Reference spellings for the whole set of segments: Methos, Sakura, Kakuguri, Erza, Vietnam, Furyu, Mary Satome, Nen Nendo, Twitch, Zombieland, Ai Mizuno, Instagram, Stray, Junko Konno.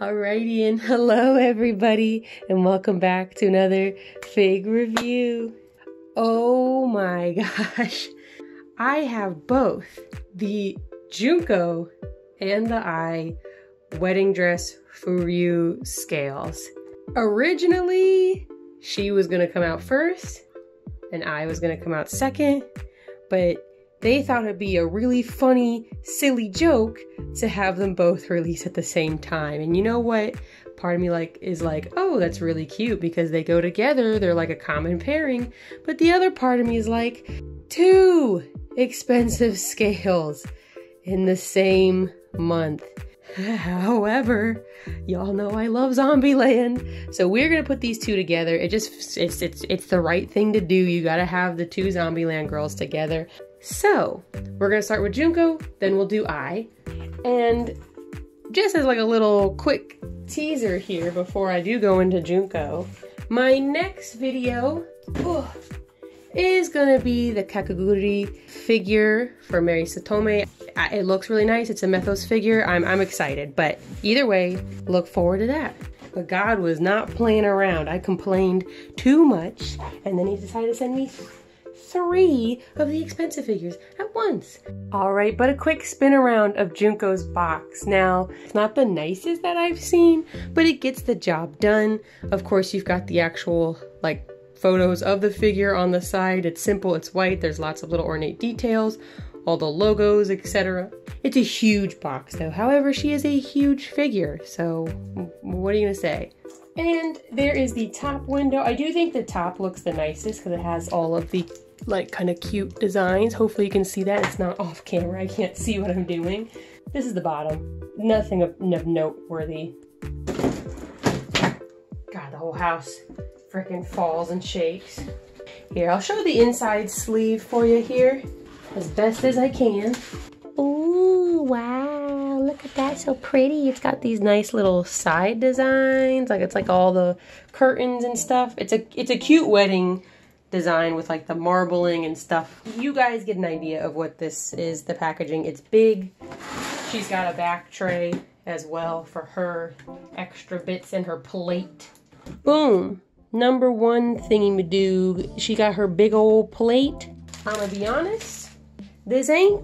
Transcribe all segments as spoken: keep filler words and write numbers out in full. Alrighty, and hello everybody, and welcome back to another fig review. Oh my gosh, I have both the Junko and the Ai wedding dress Furyu scales. Originally, she was gonna come out first, and I was gonna come out second, but they thought it'd be a really funny, silly joke to have them both release at the same time. And you know what? Part of me like is like, oh, that's really cute because they go together. They're like a common pairing. But the other part of me is like, two expensive scales in the same month. However, y'all know I love Zombieland, so we're gonna put these two together. It just it's it's it's the right thing to do. You gotta have the two Zombieland girls together. So, we're gonna start with Junko, then we'll do Ai. And just as like a little quick teaser here before I do go into Junko, my next video oh, is gonna be the Kakuguri figure for Mary Satome. It looks really nice, it's a Methos figure. I'm, I'm excited, but either way, look forward to that. But God was not playing around. I complained too much, and then he decided to send me three of the expensive figures at once. All right, but a quick spin around of Junko's box. Now, it's not the nicest that I've seen, but it gets the job done. Of course, you've got the actual like photos of the figure on the side. It's simple, it's white, there's lots of little ornate details, all the logos, et cetera. It's a huge box though. However, she is a huge figure, so what are you gonna say? And there is the top window. I do think the top looks the nicest because it has all of the like kind of cute designs. Hopefully you can see that. It's not off camera. I can't see what I'm doing. This is the bottom. Nothing of, of noteworthy. God, the whole house freaking falls and shakes. Here, I'll show the inside sleeve for you here as best as I can. Ooh, wow. Look at that. So pretty. It's got these nice little side designs. Like it's like all the curtains and stuff. It's a, it's a cute wedding design with like the marbling and stuff. You guys get an idea of what this is, the packaging. It's big. She's got a back tray as well for her extra bits and her plate. Boom. Number one thingy-ma-doo. She got her big old plate. I'm gonna be honest, this ain't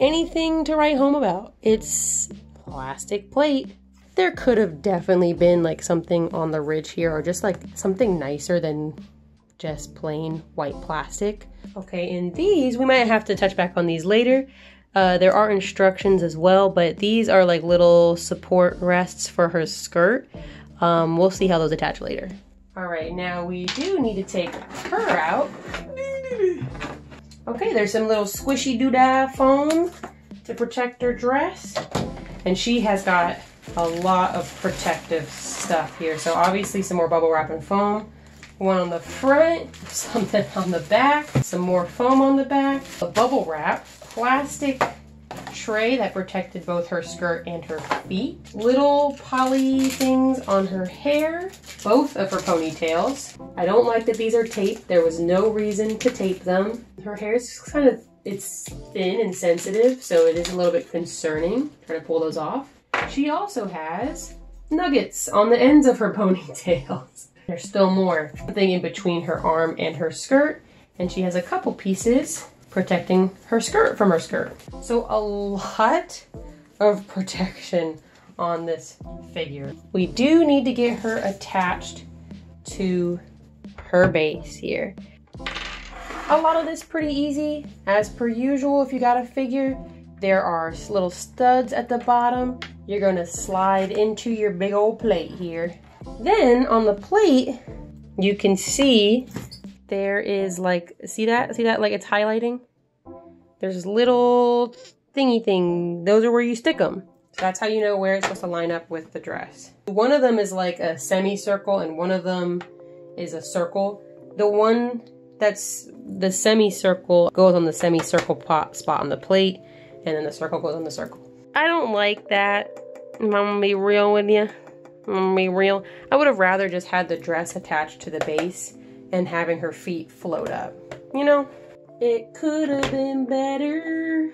anything to write home about. It's a plastic plate. There could have definitely been like something on the ridge here or just like something nicer than just plain white plastic. Okay, and these, we might have to touch back on these later. Uh, there are instructions as well, but these are like little support rests for her skirt. Um, we'll see how those attach later. All right, now we do need to take her out. Okay, there's some little squishy doodah foam to protect her dress. And she has got a lot of protective stuff here. So obviously some more bubble wrap and foam. One on the front, something on the back, some more foam on the back, a bubble wrap, plastic tray that protected both her skirt and her feet, little poly things on her hair, both of her ponytails. I don't like that these are taped. There was no reason to tape them. Her hair is kind of, it's thin and sensitive, so it is a little bit concerning. Try to pull those off. She also has nuggets on the ends of her ponytails. There's still more, something in between her arm and her skirt, and she has a couple pieces protecting her skirt from her skirt. So a lot of protection on this figure. We do need to get her attached to her base here. A lot of this pretty easy, as per usual if you got a figure. There are little studs at the bottom. You're gonna slide into your big old plate here. Then on the plate, you can see there is like, see that? See that? Like it's highlighting? There's little thingy thing. Those are where you stick them. So that's how you know where it's supposed to line up with the dress. One of them is like a semicircle and one of them is a circle. The one that's the semicircle goes on the semicircle pot spot on the plate, and then the circle goes on the circle. I don't like that. I'm gonna be real with you. I'm gonna be real. I would have rather just had the dress attached to the base and having her feet float up. You know, it could have been better.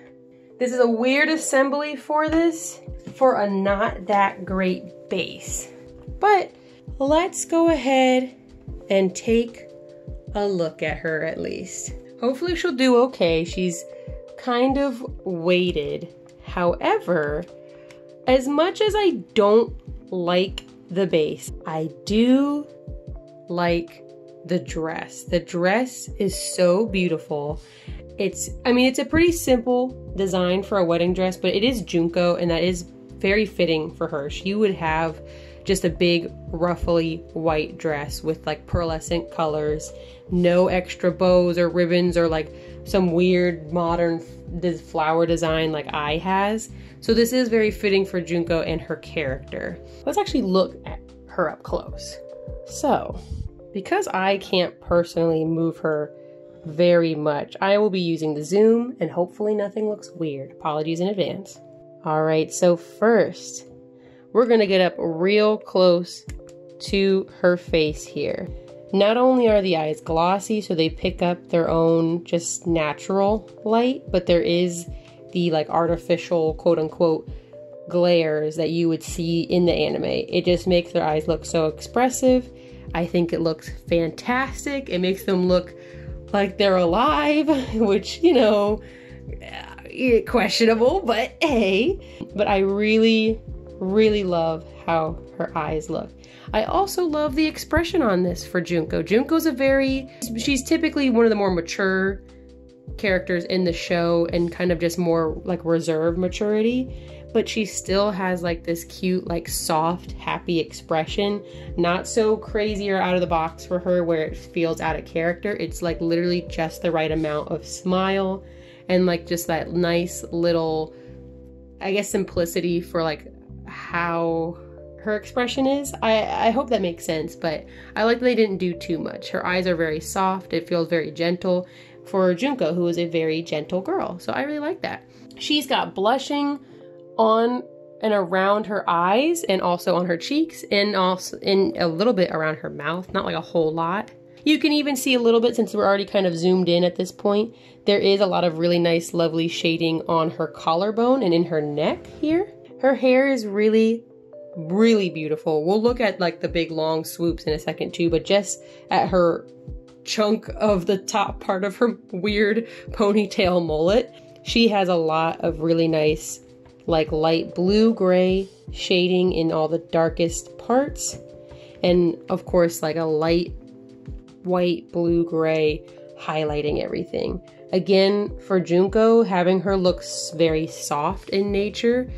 This is a weird assembly for this, for a not that great base. But let's go ahead and take a look at her at least. Hopefully she'll do okay. She's kind of weighted. However, as much as I don't like the base, I do like the dress. The dress is so beautiful. It's, I mean, it's a pretty simple design for a wedding dress, but it is Junko, and that is very fitting for her. She would have just a big ruffly white dress with like pearlescent colors, no extra bows or ribbons or like some weird modern flower design like Ai has. So this is very fitting for Junko and her character. Let's actually look at her up close. So because I can't personally move her very much, I will be using the zoom and hopefully nothing looks weird. Apologies in advance. All right, so first we're gonna get up real close to her face here. Not only are the eyes glossy, so they pick up their own just natural light, but there is the like artificial quote unquote glares that you would see in the anime. It just makes their eyes look so expressive. I think it looks fantastic. It makes them look like they're alive, which, you know, questionable, but hey. But I really, really love how her eyes look. I also love the expression on this for Junko. Junko's a very, she's typically one of the more mature characters in the show and kind of just more like reserved maturity, but she still has like this cute, like soft, happy expression. Not so crazy or out of the box for her where it feels out of character. It's like literally just the right amount of smile and like just that nice little, I guess, simplicity for like how her expression is. I, I hope that makes sense, but I like that they didn't do too much. Her eyes are very soft. It feels very gentle for Junko, who is a very gentle girl. So I really like that. She's got blushing on and around her eyes and also on her cheeks and also in a little bit around her mouth, not like a whole lot. You can even see a little bit, since we're already kind of zoomed in at this point, there is a lot of really nice, lovely shading on her collarbone and in her neck here. Her hair is really, really beautiful. We'll look at like the big long swoops in a second too, but just at her chunk of the top part of her weird ponytail mullet, she has a lot of really nice like light blue gray shading in all the darkest parts. And of course, like a light white, blue, gray highlighting everything. Again, for Junko, having her look very soft in nature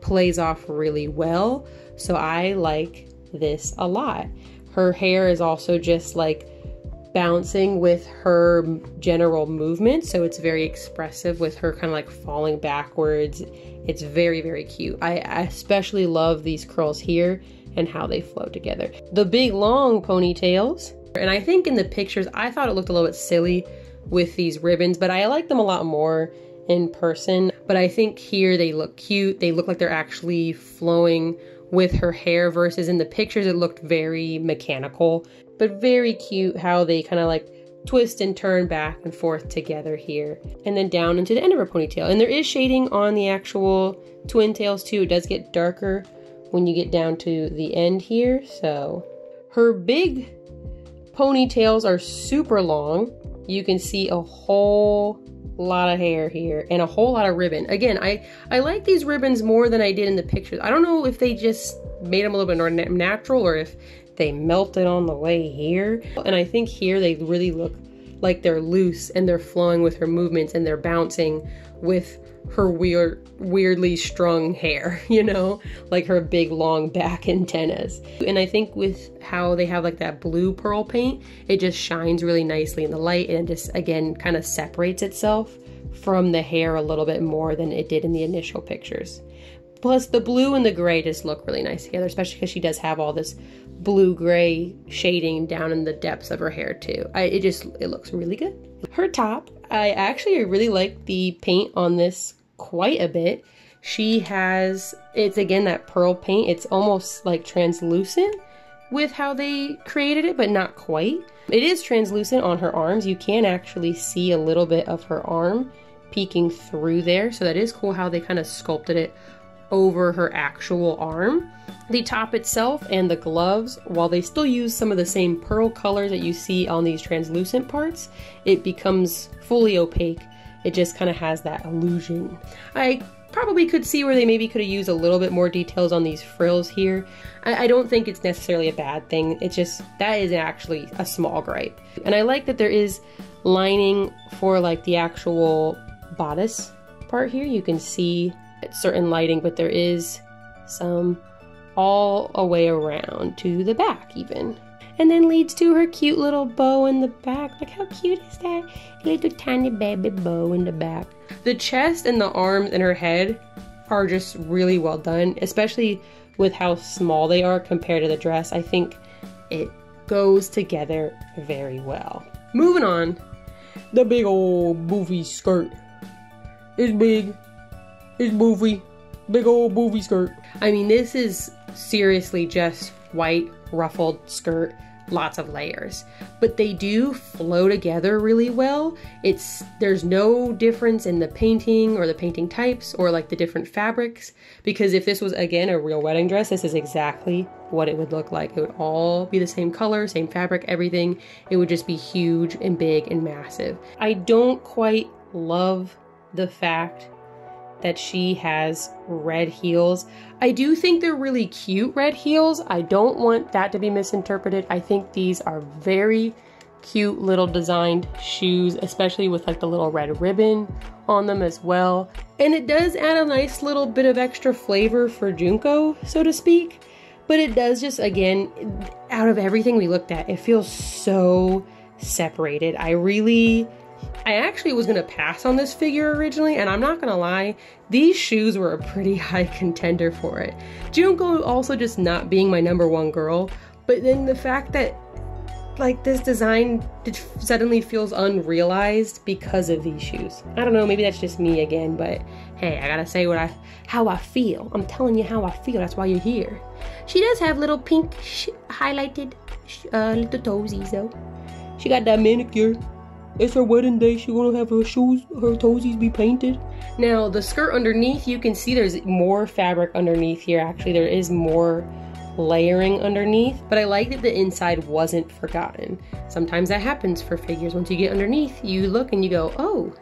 plays off really well. So I like this a lot. Her hair is also just like bouncing with her general movement. So it's very expressive with her kind of like falling backwards. It's very, very cute. I especially love these curls here and how they flow together. The big long ponytails. And I think in the pictures, I thought it looked a little bit silly with these ribbons, but I like them a lot more in person. But I think here they look cute. They look like they're actually flowing with her hair versus in the pictures it looked very mechanical, but very cute how they kind of like twist and turn back and forth together here and then down into the end of her ponytail. And there is shading on the actual twin tails too. It does get darker when you get down to the end here. So her big ponytails are super long. You can see a whole lot of hair here and a whole lot of ribbon. Again, I, I like these ribbons more than I did in the pictures. I don't know if they just made them a little bit more natural or if they melted on the way here. And I think here they really look like they're loose and they're flowing with her movements and they're bouncing with her weird, weirdly strung hair, you know, like her big long back antennas. And I think with how they have like that blue pearl paint, it just shines really nicely in the light and just again kind of separates itself from the hair a little bit more than it did in the initial pictures. Plus the blue and the gray just look really nice together, especially because she does have all this blue-gray shading down in the depths of her hair too. I, it just, it looks really good. Her top, I actually really like the paint on this quite a bit. She has, it's again that pearl paint. It's almost like translucent with how they created it, but not quite. It is translucent on her arms. You can actually see a little bit of her arm peeking through there, so that is cool how they kind of sculpted it over her actual arm. The top itself and the gloves, while they still use some of the same pearl colors that you see on these translucent parts, it becomes fully opaque. It just kind of has that illusion. I probably could see where they maybe could have used a little bit more details on these frills here. I, I don't think it's necessarily a bad thing. It's just, that is actually a small gripe. And I like that there is lining for like the actual bodice part here. You can see it's certain lighting, but there is some all the way around to the back even. And then leads to her cute little bow in the back. Like, how cute is that? A little tiny baby bow in the back. The chest and the arms and her head are just really well done, especially with how small they are compared to the dress. I think it goes together very well. Moving on, the big old boofy skirt. It's big, it's boofy, big old boofy skirt. I mean, this is seriously just white ruffled skirt, lots of layers, but they do flow together really well. It's there's no difference in the painting or the painting types or like the different fabrics, because if this was again a real wedding dress, this is exactly what it would look like. It would all be the same color, same fabric, everything. It would just be huge and big and massive. I don't quite love the fact that she has red heels. I do think they're really cute red heels. I don't want that to be misinterpreted. I think these are very cute little designed shoes, especially with like the little red ribbon on them as well. And it does add a nice little bit of extra flavor for Junko, so to speak. But it does just, again, out of everything we looked at, it feels so separated. I really... I actually was going to pass on this figure originally, and I'm not going to lie, these shoes were a pretty high contender for it. Junko also just not being my number one girl, but then the fact that like this design suddenly feels unrealized because of these shoes. I don't know, maybe that's just me again, but hey, I gotta say what I, how I feel. I'm telling you how I feel, that's why you're here. She does have little pink sh highlighted sh uh, little toesies though. She got that manicure. It's her wedding day, she gonna have her shoes, her toesies be painted. Now, the skirt underneath, you can see there's more fabric underneath here. Actually, there is more layering underneath, but I like that the inside wasn't forgotten. Sometimes that happens for figures. Once you get underneath, you look and you go, oh,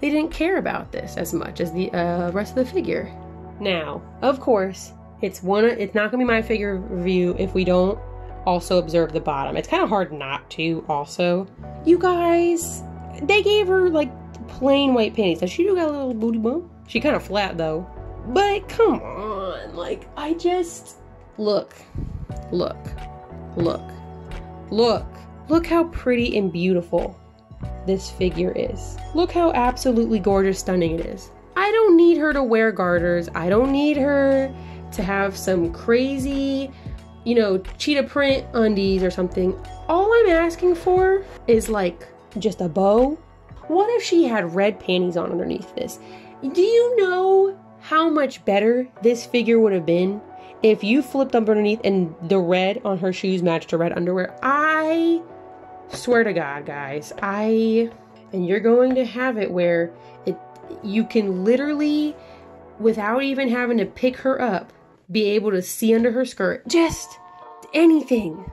they didn't care about this as much as the uh, rest of the figure. Now, of course, it's one. It's not gonna be my figure review if we don't also observe the bottom. It's kind of hard not to also. You guys, they gave her like plain white panties. So she do got a little booty bump. She kind of flat though. But come on, like I just, look, look, look, look, look how pretty and beautiful this figure is. Look how absolutely gorgeous, stunning it is. I don't need her to wear garters. I don't need her to have some crazy, you know, cheetah print undies or something. All I'm asking for is like just a bow. What if she had red panties on underneath this? Do you know how much better this figure would have been if you flipped up underneath and the red on her shoes matched her red underwear? I swear to God, guys, I, and you're going to have it where it, you can literally, without even having to pick her up, be able to see under her skirt. Just anything,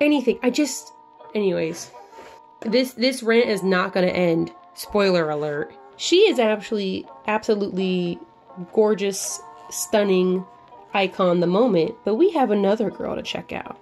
anything. I just, anyways, this this rant is not gonna end. Spoiler alert. She is actually absolutely gorgeous, stunning icon the moment, but we have another girl to check out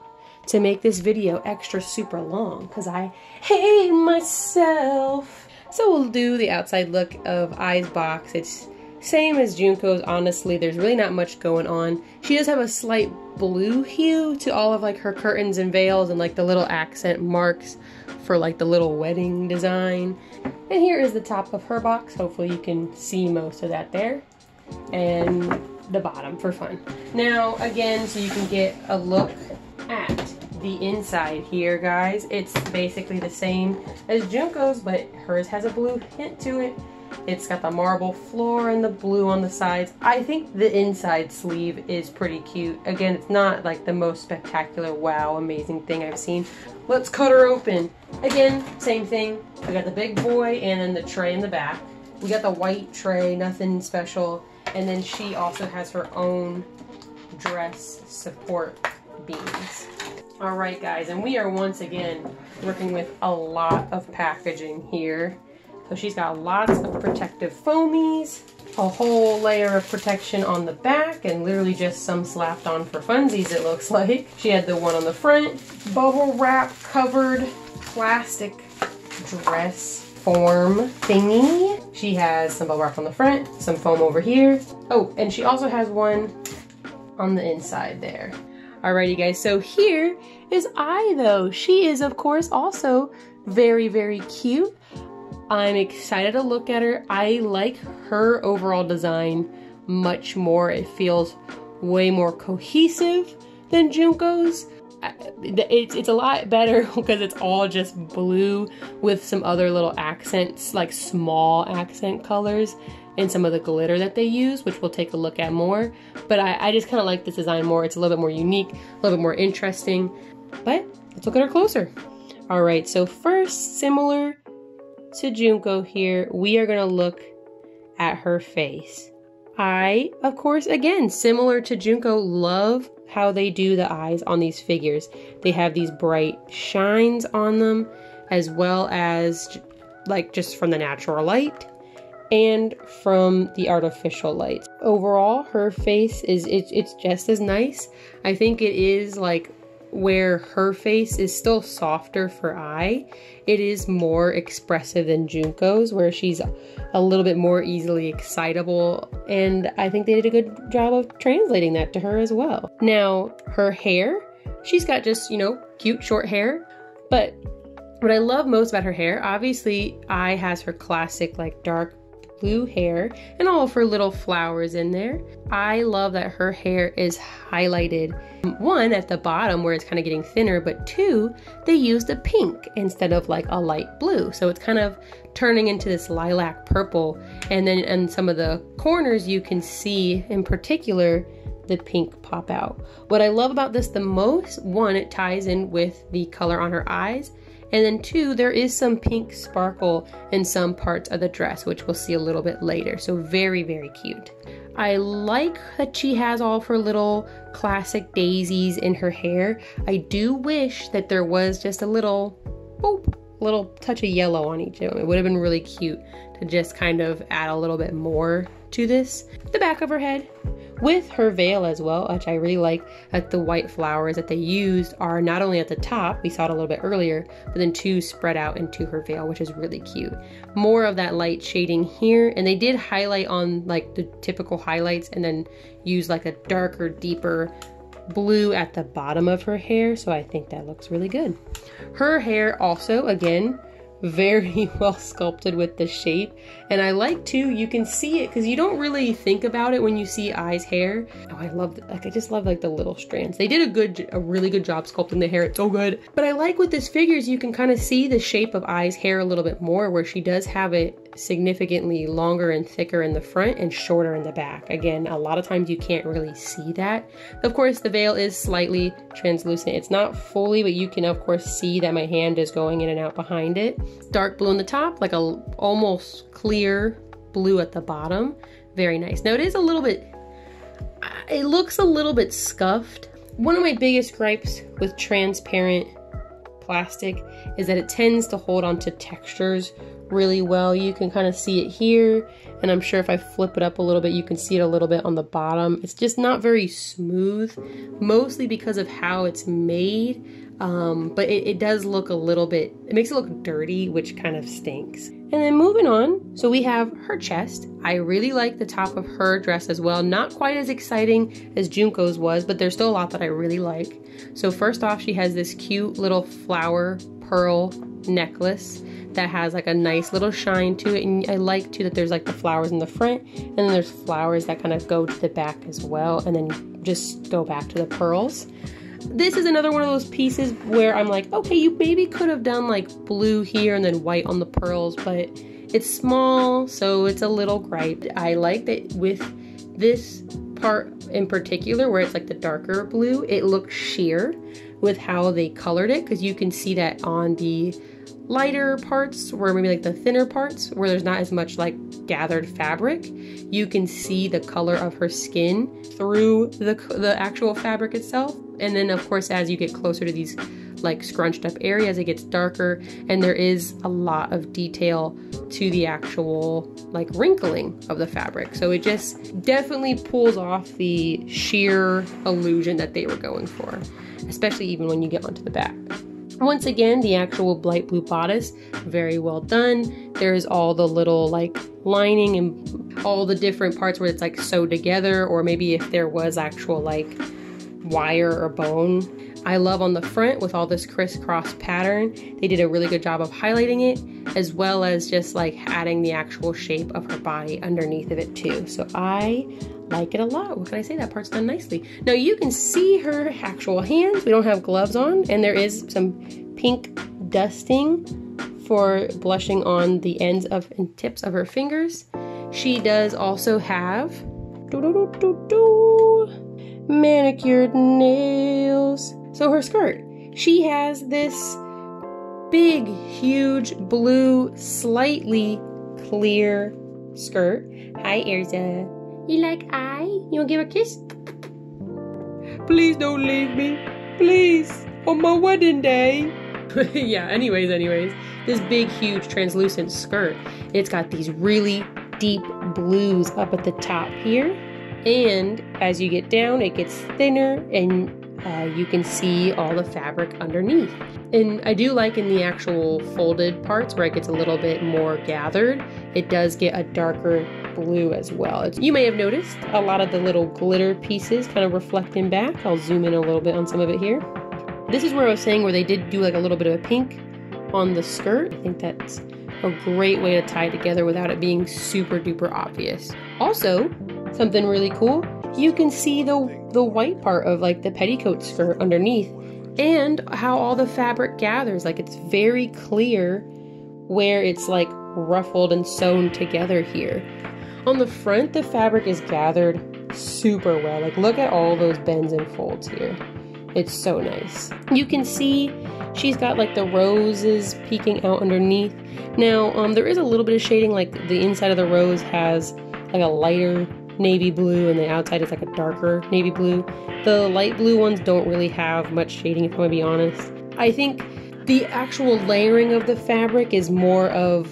to make this video extra super long because I hate myself. So we'll do the outside look of Ai's box. It's same as Junko's, honestly. There's really not much going on. She does have a slight blue hue to all of like her curtains and veils and like the little accent marks for like the little wedding design. And here is the top of her box. Hopefully you can see most of that there. And the bottom for fun. Now again, so you can get a look at the inside here, guys. It's basically the same as Junko's, but hers has a blue hint to it. It's got the marble floor and the blue on the sides. I think the inside sleeve is pretty cute. Again, it's not like the most spectacular, wow, amazing thing I've seen. Let's cut her open. Again, same thing. I got the big boy and then the tray in the back. We got the white tray, nothing special. And then she also has her own dress support beams. All right, guys, and we are once again working with a lot of packaging here. So she's got lots of protective foamies, a whole layer of protection on the back, and literally just some slapped on for funsies, it looks like. She had the one on the front, bubble wrap covered plastic dress form thingy. She has some bubble wrap on the front, some foam over here. Oh, and she also has one on the inside there. Alrighty, guys, so here is Ai, though. She is, of course, also very, very cute. I'm excited to look at her. I like her overall design much more. It feels way more cohesive than Junko's. It's, it's a lot better because it's all just blue with some other little accents, like small accent colors, and some of the glitter that they use, which we'll take a look at more. But I, I just kind of like this design more. It's a little bit more unique, a little bit more interesting. But let's look at her closer. All right, so first, similar to Junko here, we are gonna look at her face. I, of course, again, similar to Junko, love how they do the eyes on these figures. They have these bright shines on them, as well as like just from the natural light and from the artificial lights. Overall, her face is, it, it's just as nice. I think it is like where her face is still softer for Ai, it is more expressive than Junko's, where she's a little bit more easily excitable, and I think they did a good job of translating that to her as well. Now, her hair, she's got just, you know, cute short hair, but what I love most about her hair, obviously Ai has her classic like dark blue hair and all of her little flowers in there. I love that her hair is highlighted, one at the bottom where it's kind of getting thinner, but two, they used a pink instead of like a light blue, so it's kind of turning into this lilac purple. And then in some of the corners you can see in particular the pink pop out. What I love about this the most, one, it ties in with the color on her eyes, and then two, there is some pink sparkle in some parts of the dress, which we'll see a little bit later. So very, very cute. I like that she has all of her little classic daisies in her hair. I do wish that there was just a little, oh, little touch of yellow on each of them. It would have been really cute to just kind of add a little bit more to this. The back of her head with her veil as well, which I really like that the white flowers that they used are not only at the top, we saw it a little bit earlier, but then two spread out into her veil, which is really cute. More of that light shading here, and they did highlight on like the typical highlights and then use like a darker, deeper blue at the bottom of her hair, so I think that looks really good. Her hair also, again, very well sculpted with the shape, and I like too, you can see it because you don't really think about it when you see Ai's hair. Oh, I love, like I just love like the little strands. They did a good, a really good job sculpting the hair. It's so good. But I like with this figures, you can kind of see the shape of Ai's hair a little bit more, where she does have it significantly longer and thicker in the front and shorter in the back. Again, a lot of times you can't really see that. Of course, the veil is slightly translucent. It's not fully, but you can of course see that my hand is going in and out behind it. Dark blue on the top, like a almost clear blue at the bottom. Very nice. Now it is a little bit, it looks a little bit scuffed. One of my biggest gripes with transparent plastic is that it tends to hold onto textures really well. You can kind of see it here, and I'm sure if I flip it up a little bit, you can see it a little bit on the bottom. It's just not very smooth, mostly because of how it's made, um, but it, it does look a little bit, it makes it look dirty, which kind of stinks. And then moving on, so we have her chest. I really like the top of her dress as well. Not quite as exciting as Junko's was, but there's still a lot that I really like. So first off, she has this cute little flower pearl necklace that has like a nice little shine to it, and I like too that there's like the flowers in the front, and then there's flowers that kind of go to the back as well, and then just go back to the pearls. This is another one of those pieces where I'm like, okay, you maybe could have done like blue here and then white on the pearls, but it's small, so it's a little gripe. I like that with this part in particular where it's like the darker blue, it looks sheer with how they colored it, because you can see that on the lighter parts, where maybe like the thinner parts where there's not as much like gathered fabric, you can see the color of her skin through the, the actual fabric itself. And then of course as you get closer to these like scrunched up areas, it gets darker, and there is a lot of detail to the actual like wrinkling of the fabric. So it just definitely pulls off the sheer illusion that they were going for, especially even when you get onto the back. Once again, the actual light blue bodice, very well done. There's all the little like lining and all the different parts where it's like sewed together, or maybe if there was actual like wire or bone. I love on the front with all this crisscross pattern, they did a really good job of highlighting it, as well as just like adding the actual shape of her body underneath of it too. So I like it a lot. What can I say? That part's done nicely. Now you can see her actual hands. We don't have gloves on, and there is some pink dusting for blushing on the ends of and tips of her fingers. She does also have doo -doo -doo -doo -doo, manicured nails. So her skirt, she has this big, huge, blue, slightly clear skirt. Hi, Erza. You like I? You wanna give her a kiss? Please don't leave me. Please. On my wedding day. Yeah, anyways, anyways. This big, huge, translucent skirt. It's got these really deep blues up at the top here. And as you get down, it gets thinner, and Uh, you can see all the fabric underneath. And I do like in the actual folded parts where it gets a little bit more gathered, it does get a darker blue as well. It's, you may have noticed a lot of the little glitter pieces kind of reflecting back. I'll zoom in a little bit on some of it here. This is where I was saying where they did do like a little bit of a pink on the skirt. I think that's a great way to tie it together without it being super duper obvious. Also, something really cool, you can see the the white part of like the petticoat skirt underneath, and how all the fabric gathers. Like it's very clear where it's like ruffled and sewn together here. On the front, the fabric is gathered super well. Like look at all those bends and folds here. It's so nice. You can see she's got like the roses peeking out underneath. Now, um, there is a little bit of shading, like the inside of the rose has like a lighter navy blue, and the outside is like a darker navy blue. The light blue ones don't really have much shading, if I'm gonna be honest. I think the actual layering of the fabric is more of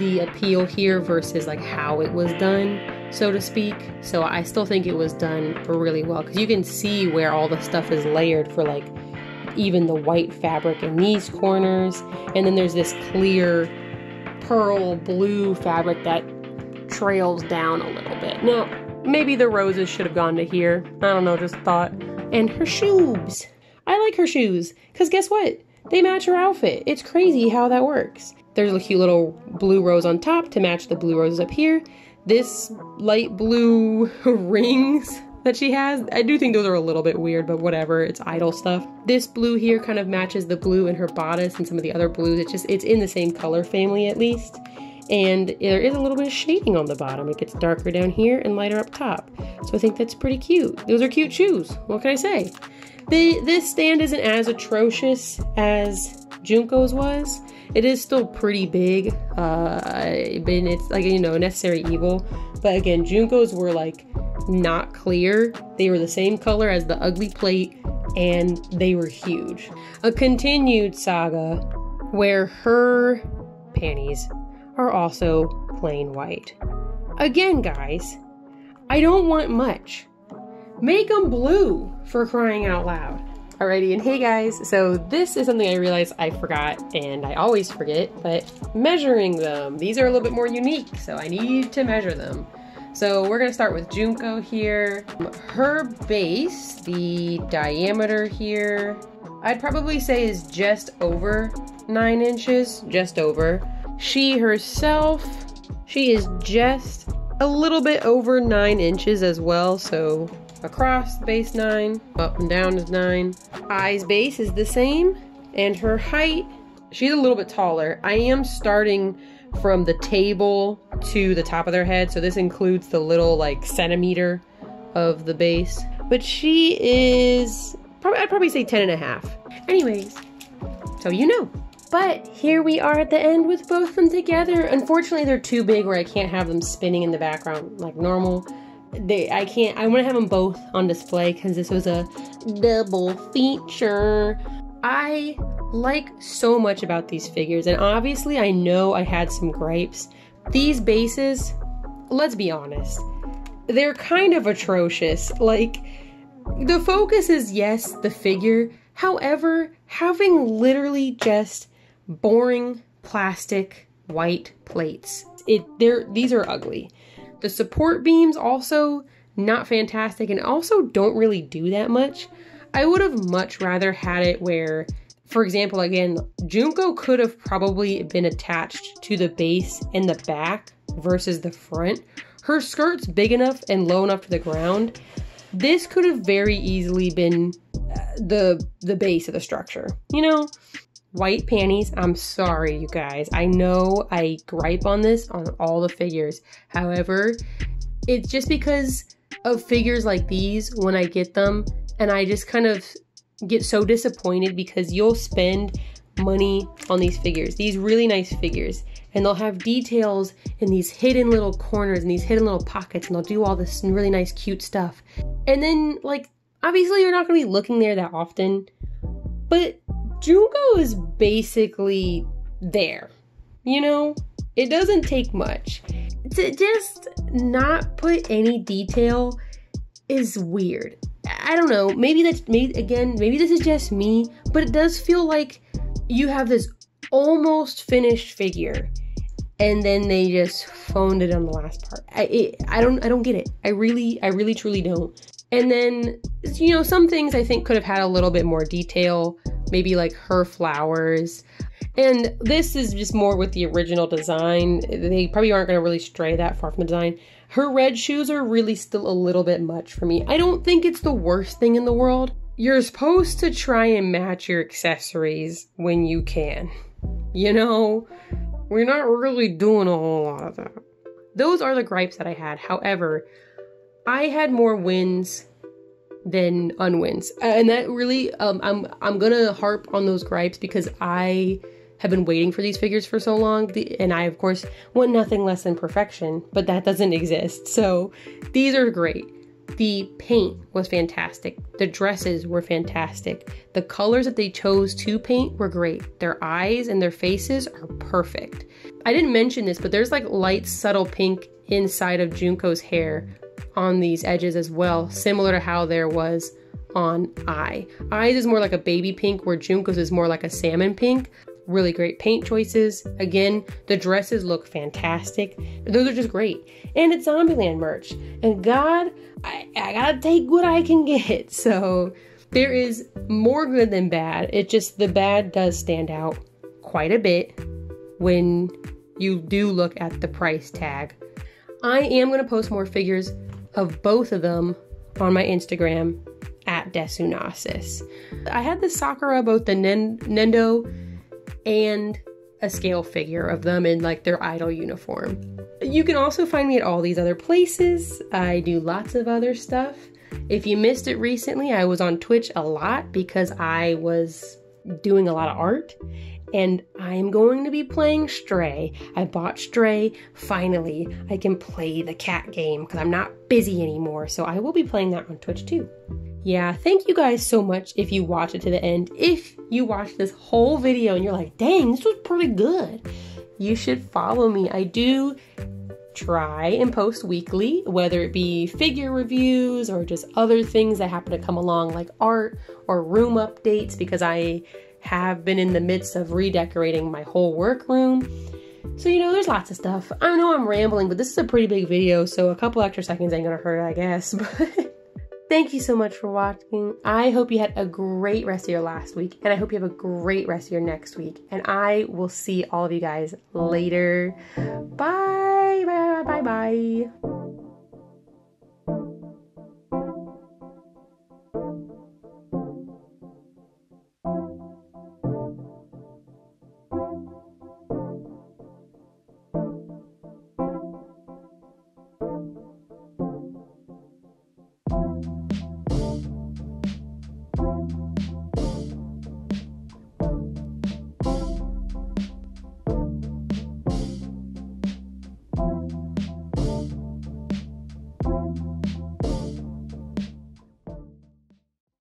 the appeal here versus like how it was done, so to speak. So I still think it was done really well, because you can see where all the stuff is layered for like even the white fabric in these corners, and then there's this clear pearl blue fabric that trails down a little bit. Now, maybe the roses should have gone to here. I don't know, just thought. And her shoes. I like her shoes, because guess what? They match her outfit. It's crazy how that works. There's a cute little blue rose on top to match the blue roses up here. This light blue rings that she has, I do think those are a little bit weird, but whatever, it's idol stuff. This blue here kind of matches the blue in her bodice and some of the other blues. It's just, it's in the same color family at least. And there is a little bit of shading on the bottom. It gets darker down here and lighter up top. So I think that's pretty cute. Those are cute shoes. What can I say? The, this stand isn't as atrocious as Junko's was. It is still pretty big. Uh, and it's like, you know, necessary evil. But again, Junko's were like not clear. They were the same color as the ugly plate, and they were huge. A continued saga where her panties are also plain white. Again, guys, I don't want much. Make them blue, for crying out loud. Alrighty, and hey guys, so this is something I realized I forgot, and I always forget, but measuring them. These are a little bit more unique, so I need to measure them. So we're gonna start with Junko here. Her base, the diameter here, I'd probably say is just over nine inches, just over. She herself, she is just a little bit over nine inches as well. So across the base nine, up and down is nine. Ai's base is the same, and her height, she's a little bit taller. I am starting from the table to the top of their head, so this includes the little like centimeter of the base. But she is, probably, I'd probably say ten and a half. Anyways, so you know. But here we are at the end with both of them together. Unfortunately, they're too big where I can't have them spinning in the background like normal. They, I can't, I want to have them both on display because this was a double feature. I like so much about these figures, and obviously I know I had some gripes. These bases, let's be honest, they're kind of atrocious. Like, the focus is, yes, the figure. However, having literally just boring plastic white plates, it they're these are ugly. The support beams also not fantastic and also don't really do that much. I would have much rather had it where, for example, again, Junko could have probably been attached to the base in the back versus the front. Her skirt's big enough and low enough to the ground. This could have very easily been the the base of the structure, you know? White panties, I'm sorry, you guys. I know I gripe on this on all the figures. However, it's just because of figures like these when I get them, and I just kind of get so disappointed because you'll spend money on these figures, these really nice figures, and they'll have details in these hidden little corners and these hidden little pockets, and they'll do all this really nice, cute stuff. And then, like, obviously you're not going to be looking there that often, but Junko is basically there, you know? It doesn't take much. To just not put any detail is weird. I don't know, maybe that's, maybe, again, maybe this is just me, but it does feel like you have this almost finished figure and then they just phoned it on the last part. I, it, I don't, I don't get it. I really, I really truly don't. And then, you know, some things I think could have had a little bit more detail, maybe like her flowers. And this is just more with the original design. They probably aren't going to really stray that far from the design. Her red shoes are really still a little bit much for me. I don't think it's the worst thing in the world. You're supposed to try and match your accessories when you can. You know, we're not really doing a whole lot of that. Those are the gripes that I had. However, I had more wins than unwins. And that really, um, I'm, I'm gonna harp on those gripes because I have been waiting for these figures for so long, the, and I of course want nothing less than perfection, but that doesn't exist. So these are great. The paint was fantastic. The dresses were fantastic. The colors that they chose to paint were great. Their eyes and their faces are perfect. I didn't mention this, but there's like light, subtle pink inside of Junko's hair on these edges as well, similar to how there was on Ai. Ai's is more like a baby pink, where Junko's is more like a salmon pink. Really great paint choices. Again, the dresses look fantastic. Those are just great. And it's Zombieland merch. And God, I, I gotta take what I can get. So there is more good than bad. It just, the bad does stand out quite a bit when you do look at the price tag. I am gonna post more figures of both of them on my Instagram at Desunasis. I had the Sakura, both the Nen Nendo and a scale figure of them in like their idol uniform. You can also find me at all these other places. I do lots of other stuff. If you missed it recently, I was on Twitch a lot because I was doing a lot of art, and I'm going to be playing Stray. I bought Stray, finally. I can play the cat game because I'm not busy anymore, so I will be playing that on Twitch too. Yeah, thank you guys so much if you watch it to the end. If you watch this whole video and you're like, dang, this was pretty good, you should follow me. I do try and post weekly, whether it be figure reviews or just other things that happen to come along like art or room updates, because I have been in the midst of redecorating my whole workroom. So, you know, there's lots of stuff. I know I'm rambling, but this is a pretty big video, so a couple extra seconds ain't gonna hurt, I guess, but... Thank you so much for watching. I hope you had a great rest of your last week, and I hope you have a great rest of your next week. And I will see all of you guys later. Bye, bye, bye, bye, bye.